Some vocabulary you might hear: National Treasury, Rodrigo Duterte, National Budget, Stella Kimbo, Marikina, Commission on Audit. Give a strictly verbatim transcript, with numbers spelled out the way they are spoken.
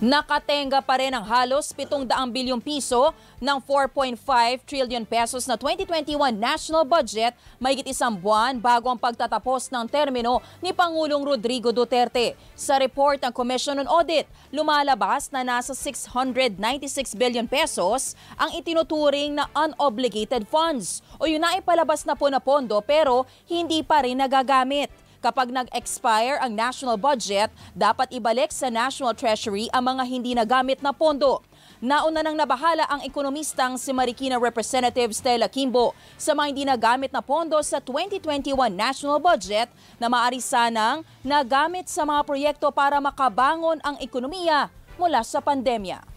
Nakatenga pa rin ang halos pitong daang bilyong piso ng four point five trillion pesos na twenty twenty-one national budget mahigit isang buwan bago ang pagtatapos ng termino ni Pangulong Rodrigo Duterte. Sa report ng Commission on Audit, lumalabas na nasa six hundred ninety-six billion pesos ang itinuturing na unobligated funds o yun na ipalabas na po na pondo pero hindi pa rin nagagamit. Kapag nag-expire ang national budget, dapat ibalik sa National Treasury ang mga hindi nagamit na pondo. Nauna nang nabahala ang ekonomistang si Marikina Representative Stella Kimbo sa mga hindi nagamit na pondo sa twenty twenty-one national budget na maaari sanang nagamit sa mga proyekto para makabangon ang ekonomiya mula sa pandemya.